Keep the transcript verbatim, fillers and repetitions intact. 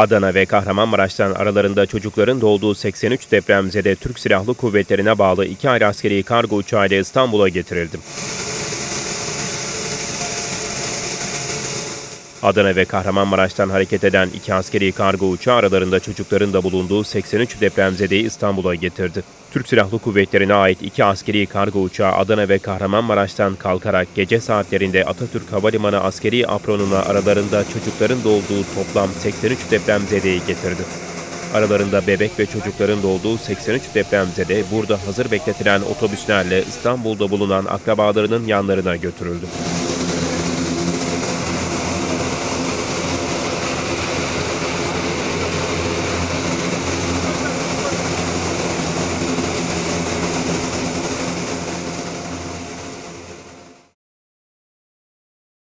Adana ve Kahramanmaraş'tan aralarında çocukların da olduğu seksen üç depremzede Türk Silahlı Kuvvetleri'ne bağlı iki ayrı askeri kargo uçağıyla İstanbul'a getirildi. Adana ve Kahramanmaraş'tan hareket eden iki askeri kargo uçağı aralarında çocukların da bulunduğu seksen üç depremzedeyi İstanbul'a getirdi. Türk Silahlı Kuvvetleri'ne ait iki askeri kargo uçağı Adana ve Kahramanmaraş'tan kalkarak gece saatlerinde Atatürk Havalimanı askeri apronuna aralarında çocukların da olduğu toplam seksen üç depremzedeyi getirdi. Aralarında bebek ve çocukların da olduğu seksen üç depremzede burada hazır bekletilen otobüslerle İstanbul'da bulunan akrabalarının yanlarına götürüldü.